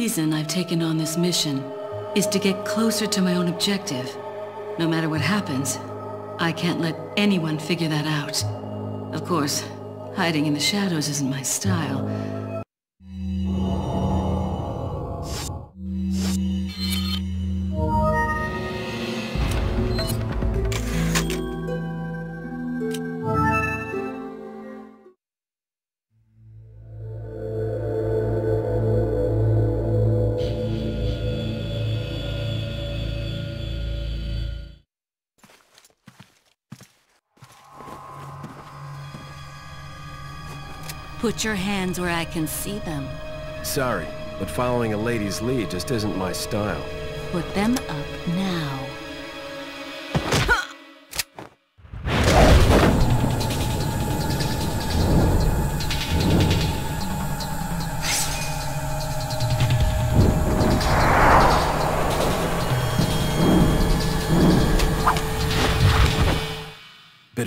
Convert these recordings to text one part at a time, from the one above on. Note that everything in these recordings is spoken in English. reason I've taken on this mission is to get closer to my own objective. No matter what happens, I can't let anyone figure that out. Of course, hiding in the shadows isn't my style. Put your hands where I can see them. Sorry, but following a lady's lead just isn't my style. Put them up now. Bit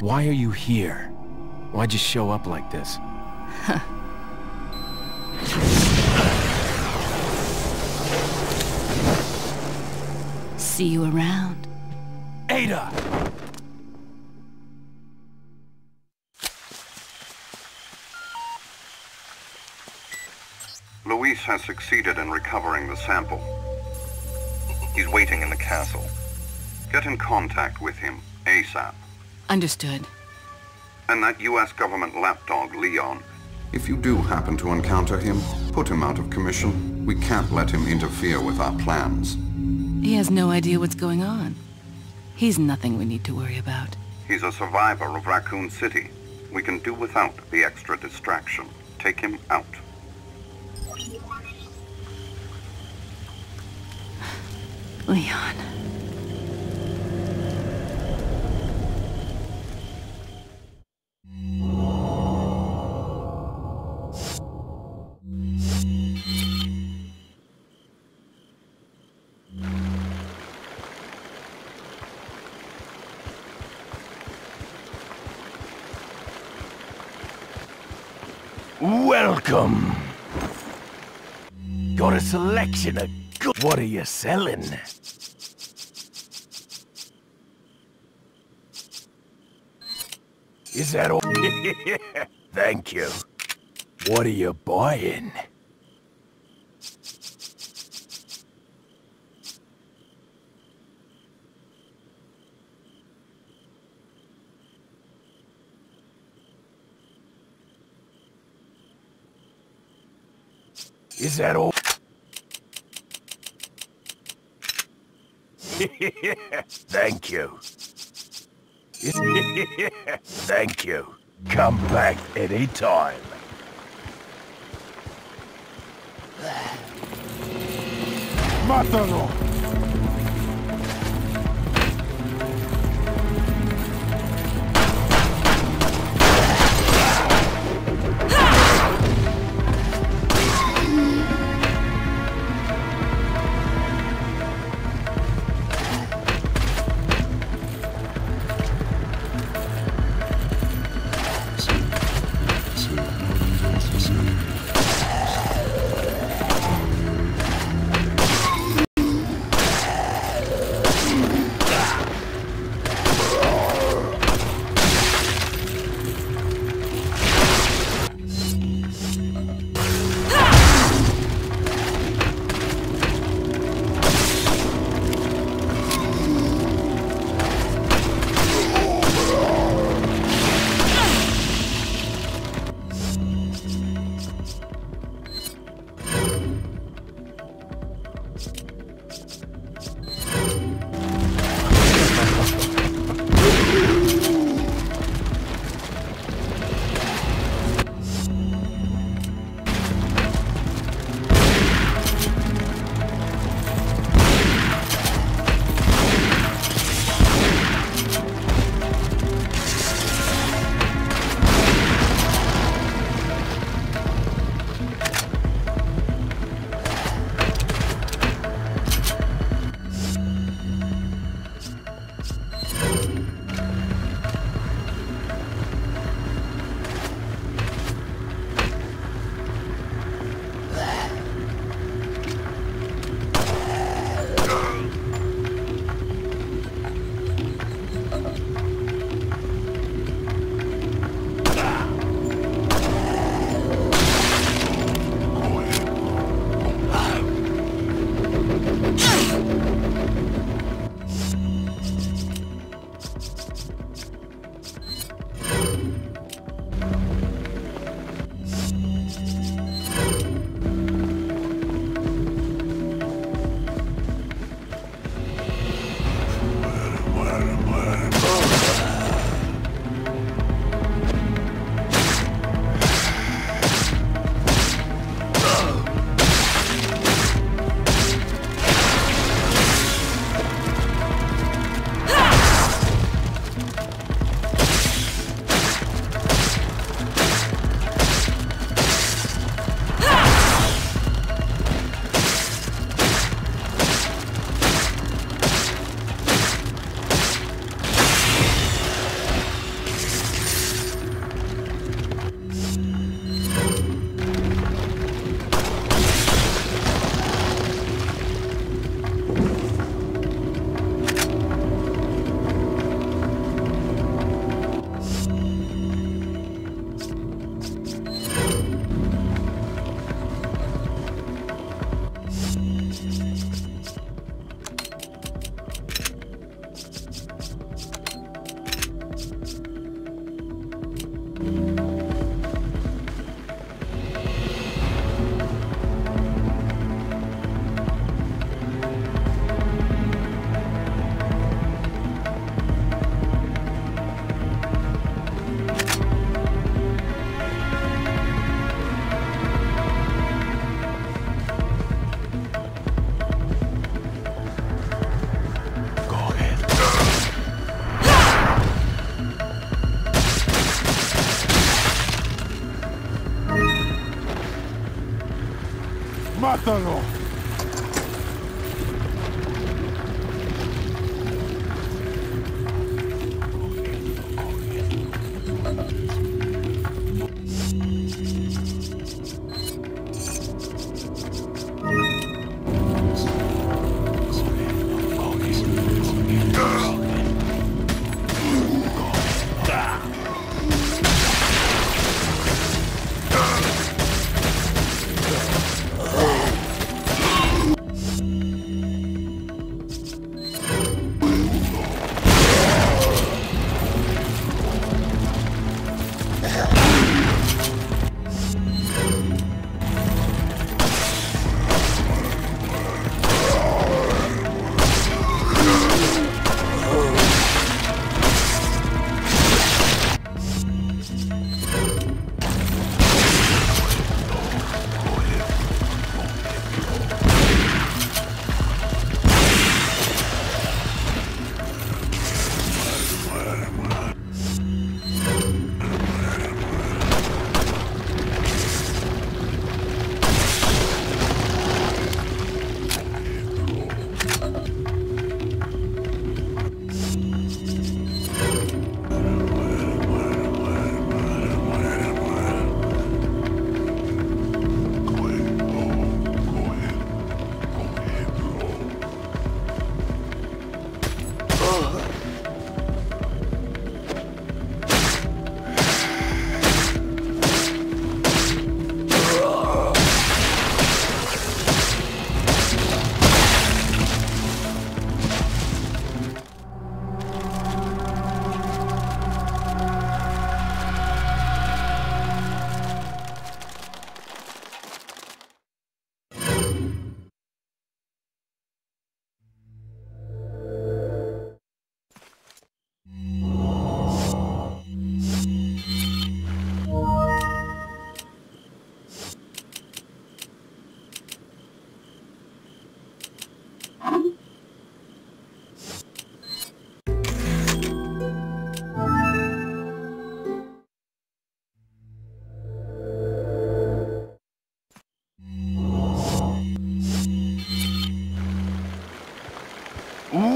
Why are you here? Why'd you show up like this? Huh. See you around. Ada! Luis has succeeded in recovering the sample. He's waiting in the castle. Get in contact with him ASAP. Understood. And that U.S. government lapdog, Leon. If you do happen to encounter him, put him out of commission. We can't let him interfere with our plans. He has no idea what's going on. He's nothing we need to worry about. He's a survivor of Raccoon City. We can do without the extra distraction. Take him out. Leon. Welcome. Got a selection of good. What are you selling? Is that all? Thank you. What are you buying? Is that all? Thank you. Thank you. Come back any time. Mátalo! ¡Mátalo!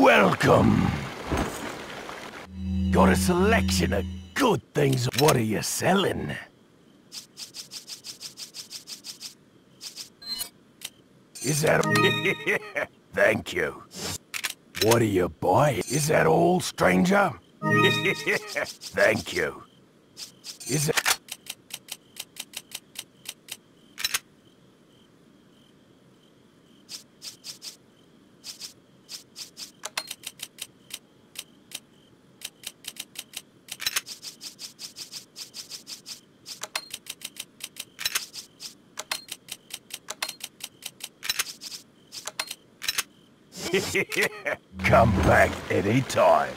Welcome! Got a selection of good things. What are you selling? Is that... Thank you. What are you buying? Is that all, stranger? Thank you. Is that... Come back anytime.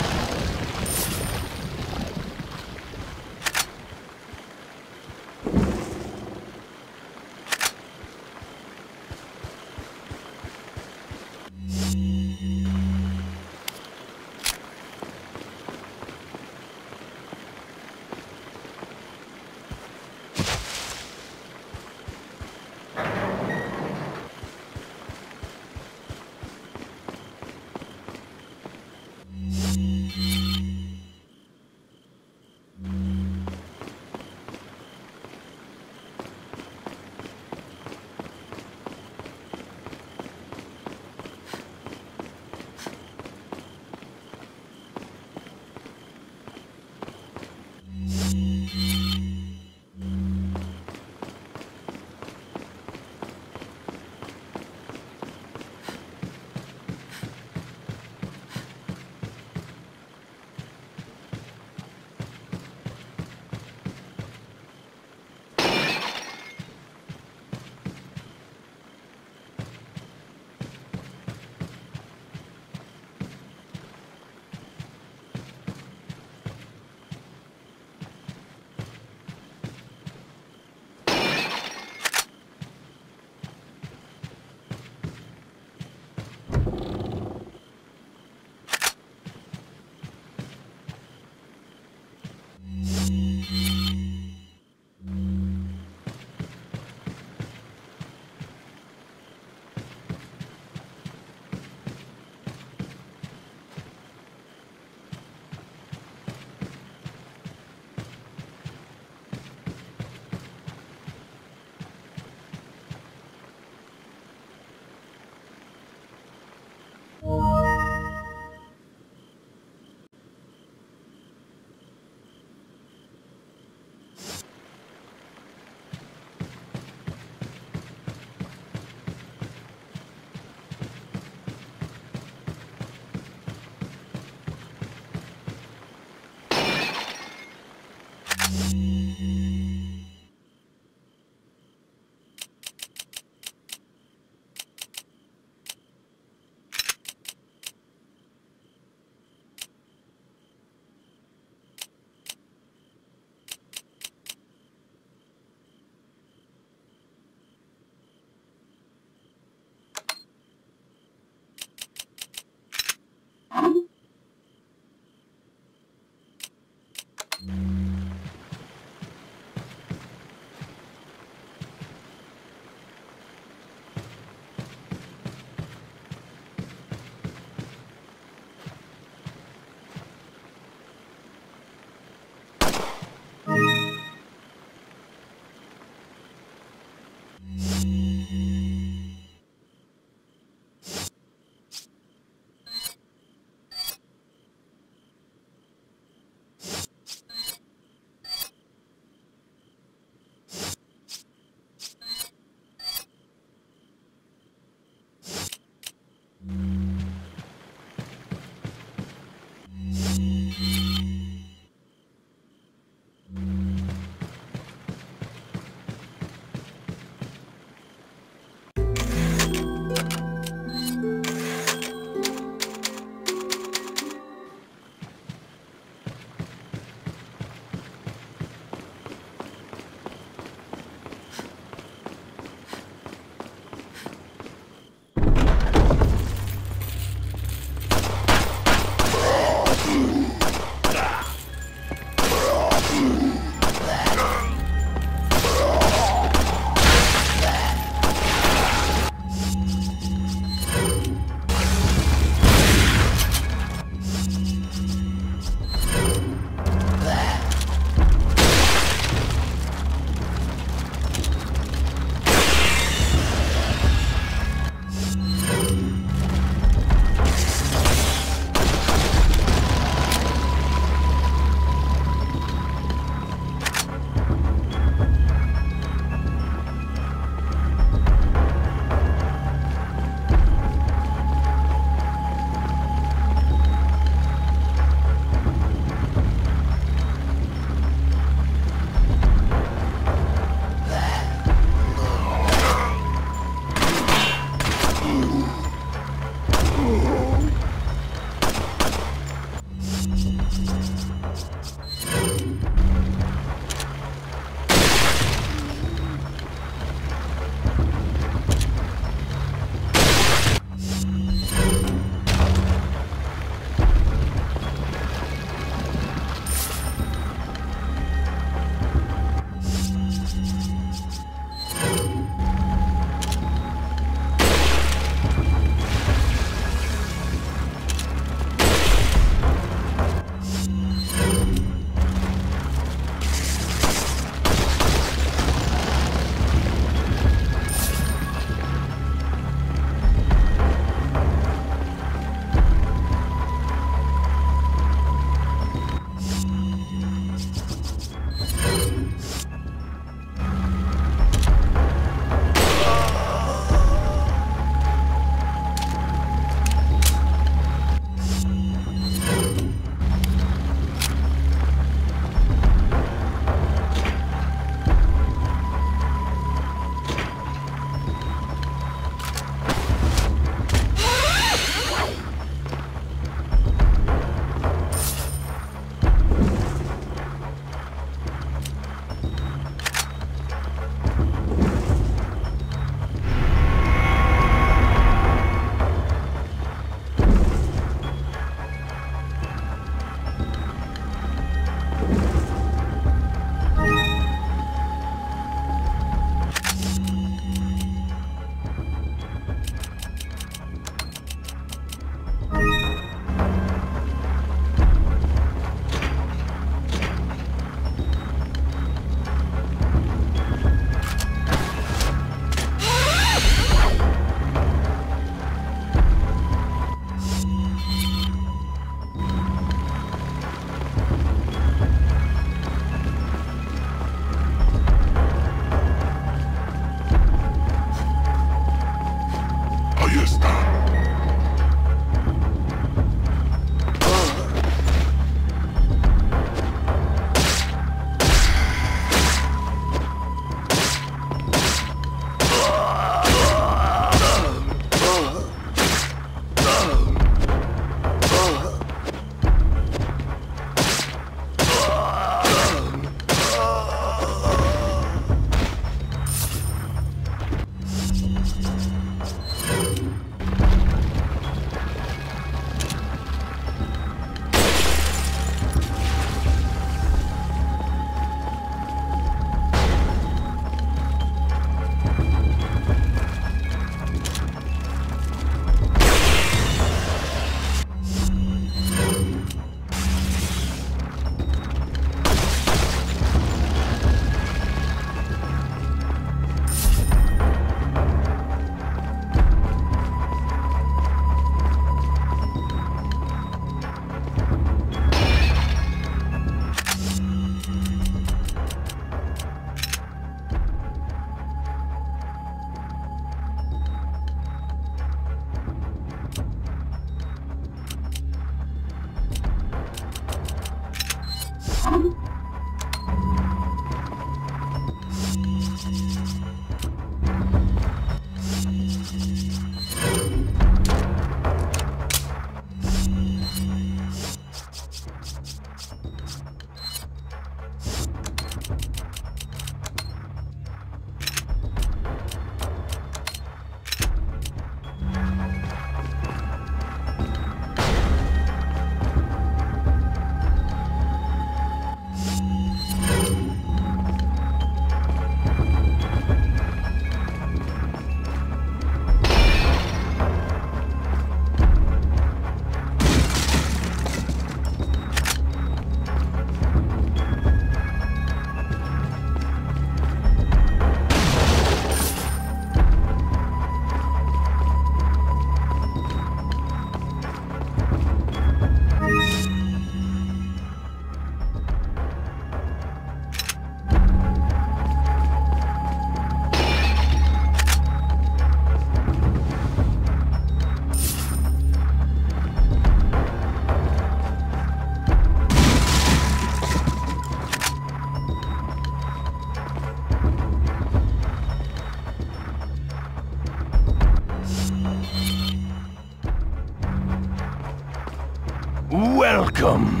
Welcome!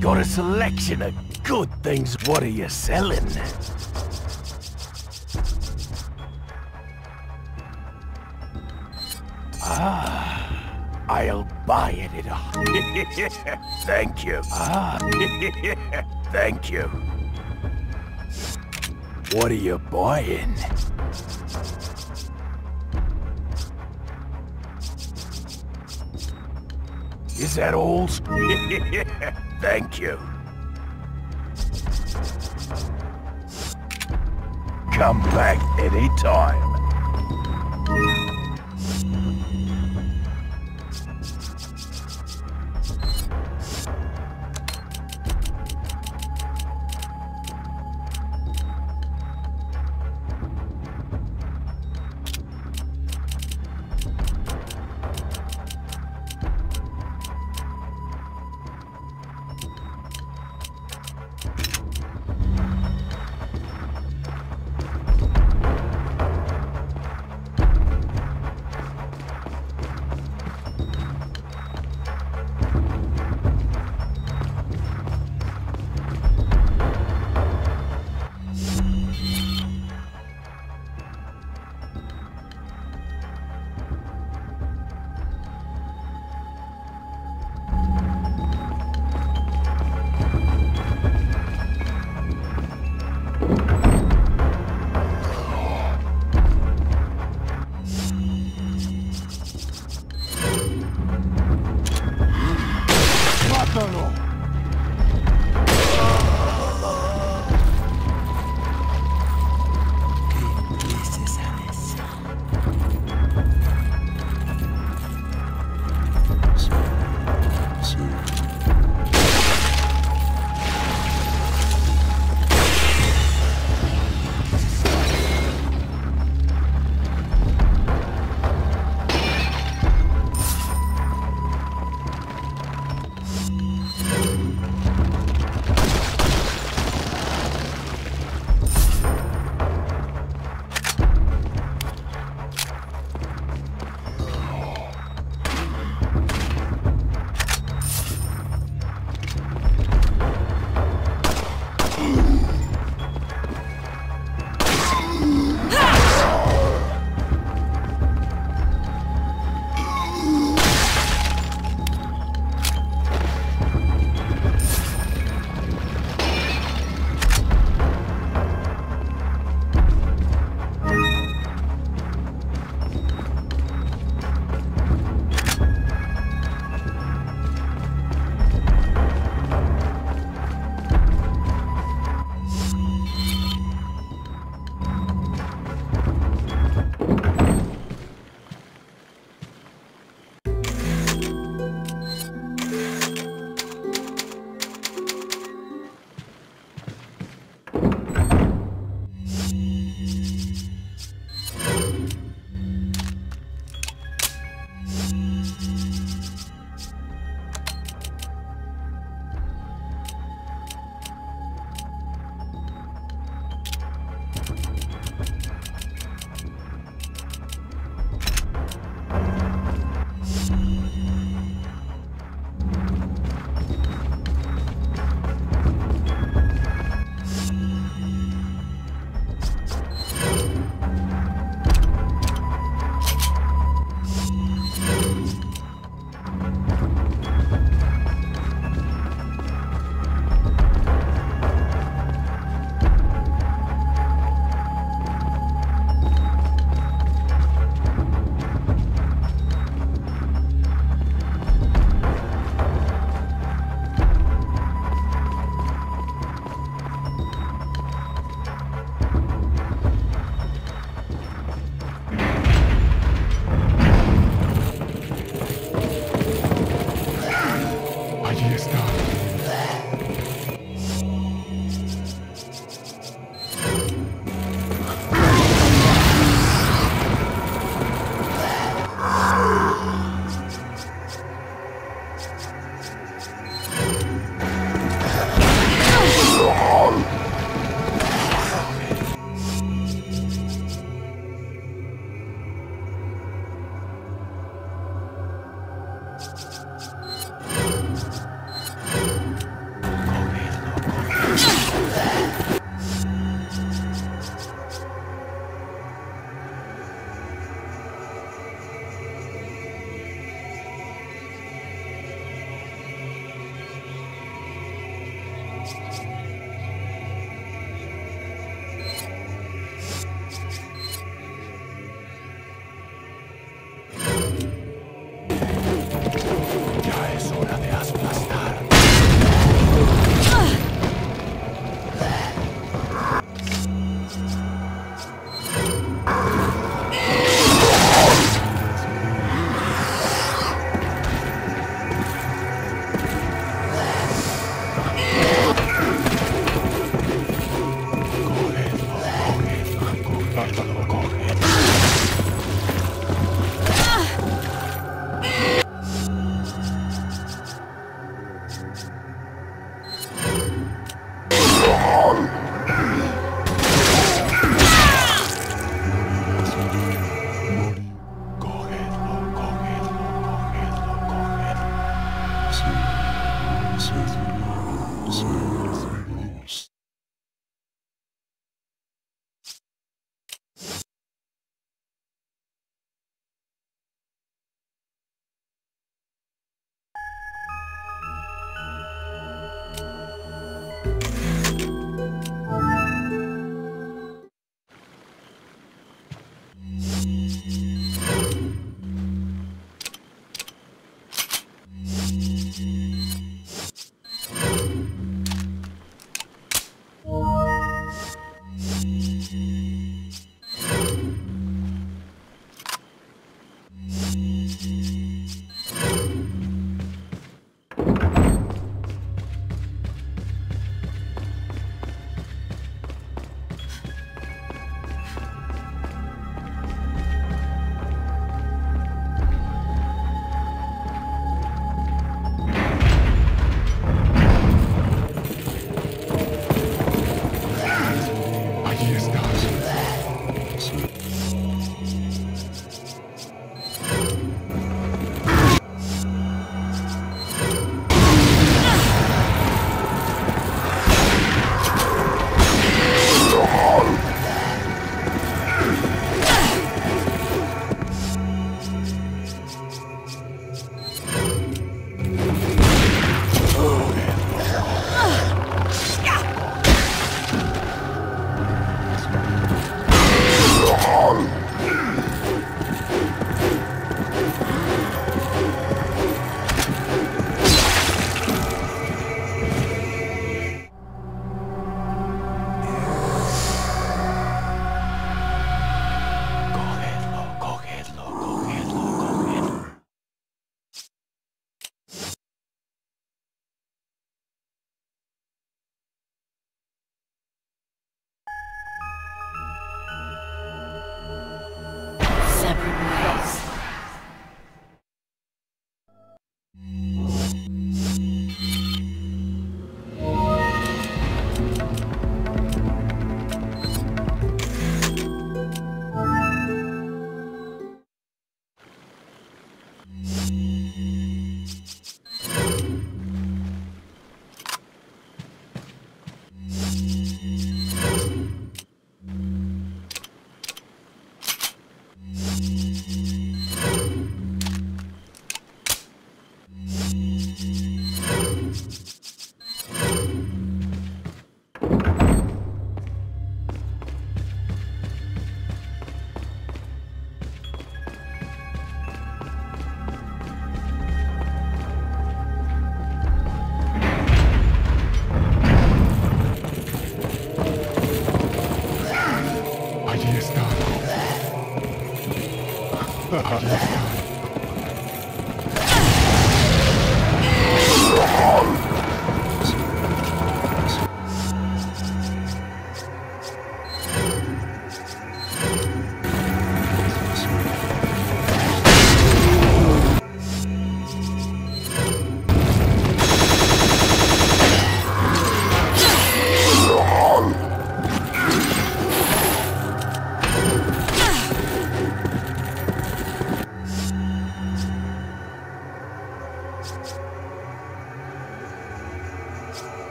Got a selection of good things. What are you selling? Ah, I'll buy it at Thank you. Ah, thank you. What are you buying? Is that all? Thank you. Come back anytime.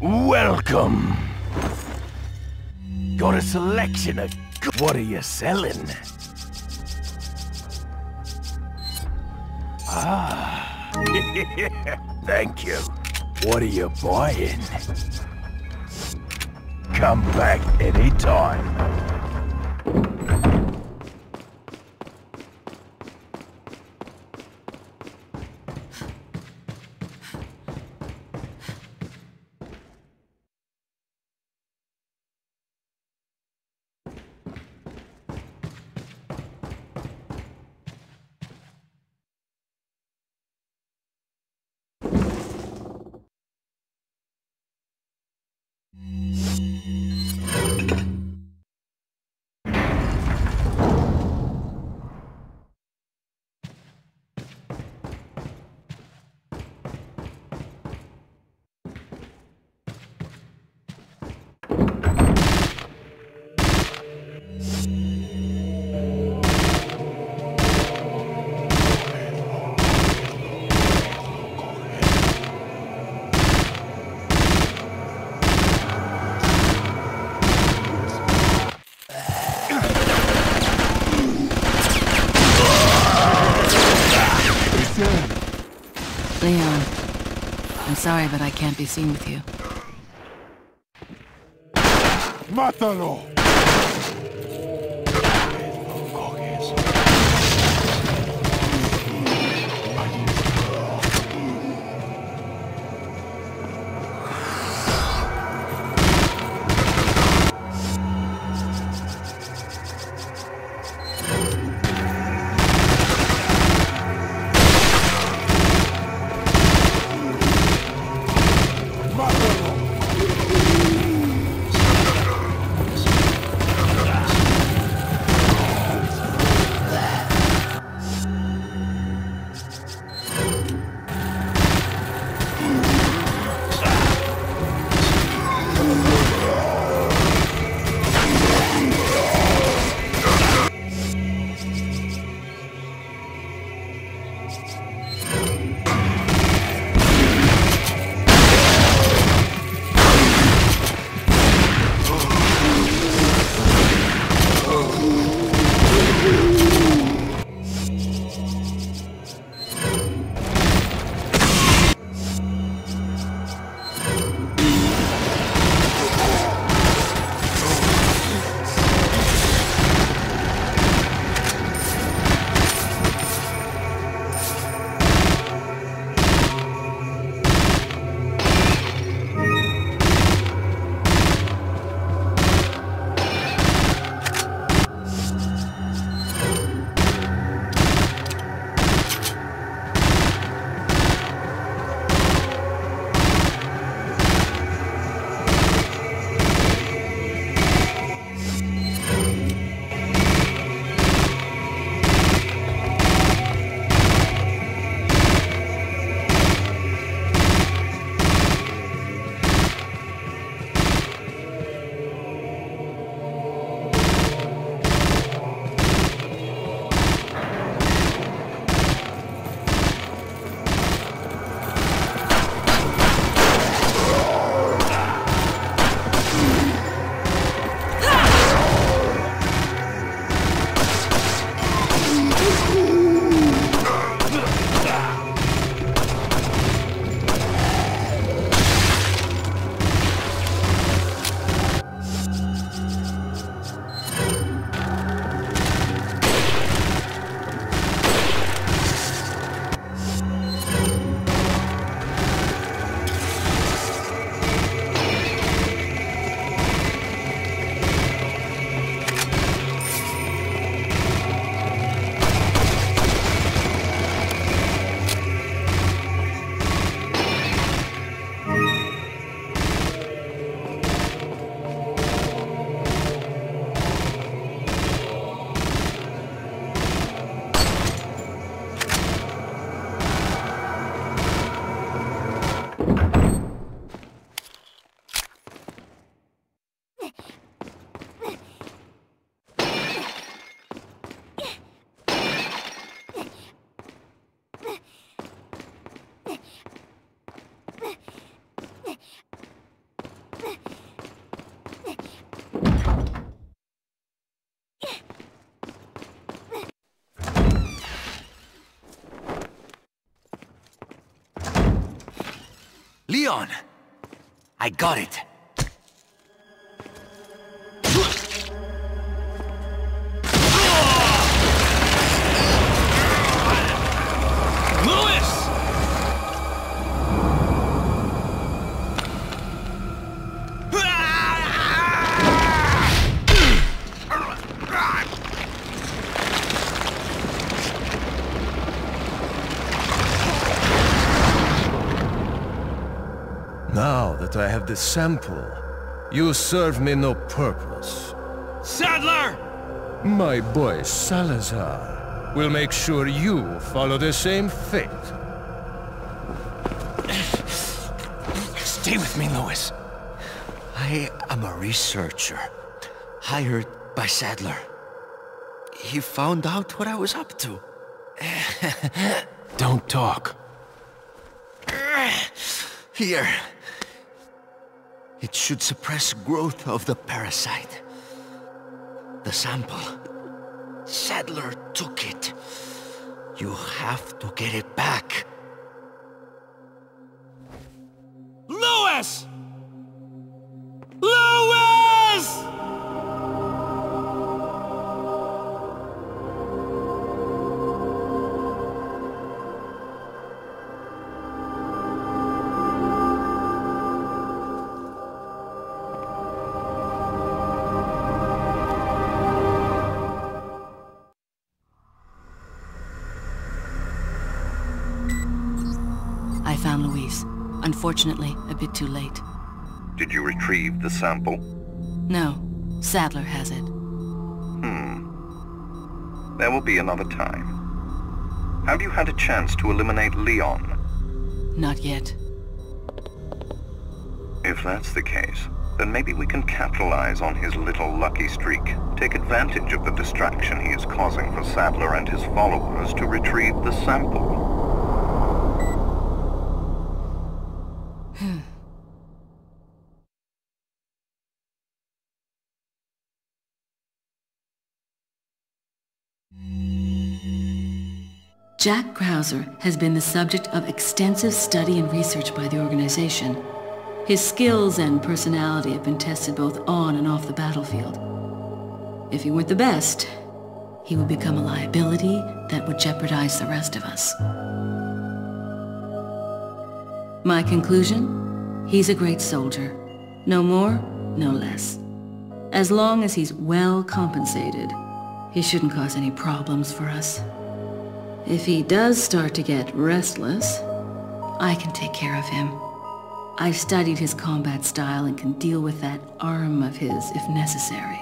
Welcome. Got a selection of good. What are you selling? Ah. Thank you. What are you buying? Come back anytime. Leon, I'm sorry, but I can't be seen with you. Mátalo! Leon! I got it! Luis! Now that I have the sample, you serve me no purpose. Sadler! My boy Salazar will make sure you follow the same fate. Stay with me, Luis. I am a researcher, hired by Sadler. He found out what I was up to. Don't talk. Here. It should suppress growth of the parasite. The sample. Sadler took it. You have to get it back. Luis! Luis! I found Luis. Unfortunately, a bit too late. Did you retrieve the sample? No. Sadler has it. There will be another time. Have you had a chance to eliminate Leon? Not yet. If that's the case, then maybe we can capitalize on his little lucky streak. Take advantage of the distraction he is causing for Sadler and his followers to retrieve the sample. Jack Krauser has been the subject of extensive study and research by the organization. His skills and personality have been tested both on and off the battlefield. If he weren't the best, he would become a liability that would jeopardize the rest of us. My conclusion? He's a great soldier. No more, no less. As long as he's well compensated, he shouldn't cause any problems for us. If he does start to get restless, I can take care of him. I've studied his combat style and can deal with that arm of his if necessary.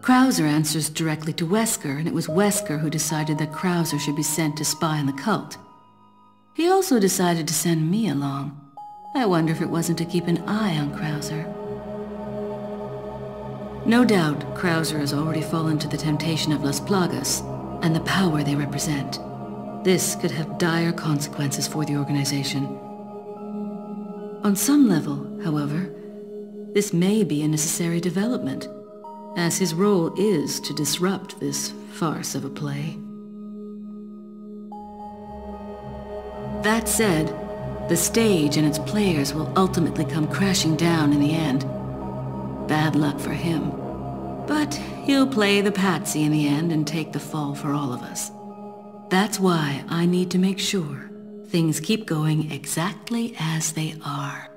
Krauser answers directly to Wesker, and it was Wesker who decided that Krauser should be sent to spy on the cult. He also decided to send me along. I wonder if it wasn't to keep an eye on Krauser. No doubt, Krauser has already fallen to the temptation of Las Plagas and the power they represent. This could have dire consequences for the organization. On some level, however, this may be a necessary development, as his role is to disrupt this farce of a play. That said, the stage and its players will ultimately come crashing down in the end. Bad luck for him. But he'll play the patsy in the end and take the fall for all of us. That's why I need to make sure things keep going exactly as they are.